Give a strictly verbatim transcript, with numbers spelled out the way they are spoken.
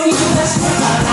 for you, that's what I